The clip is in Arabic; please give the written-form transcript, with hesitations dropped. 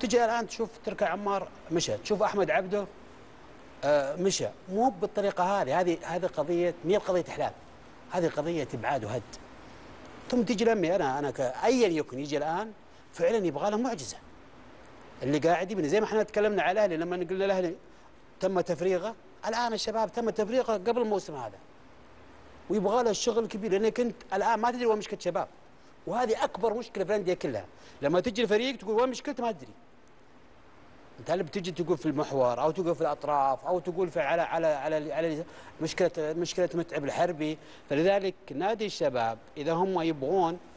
تجي الان تشوف تركي عمار مشى، تشوف احمد عبده مشى، مو بالطريقه هذه قضيه، ما هي قضيه احلام، هذه قضيه ابعاد وهد. ثم تجي لمي انا ايا يكن يجي الان فعلا يبغى له معجزه. اللي قاعد يبني زي ما احنا تكلمنا على الاهلي لما نقول للاهلي تم تفريغه، الان الشباب تم تفريغه قبل الموسم هذا. ويبغى له الشغل كبير لانك انت الان ما تدري وين مشكله شباب. وهذه اكبر مشكله في الانديه كلها، لما تجي الفريق تقول وين مشكلته ما تدري. انت هل بتجي تقول في المحور او تقول في الاطراف او تقول في على على على, على مشكله متعب الحربي، فلذلك نادي الشباب اذا هم يبغون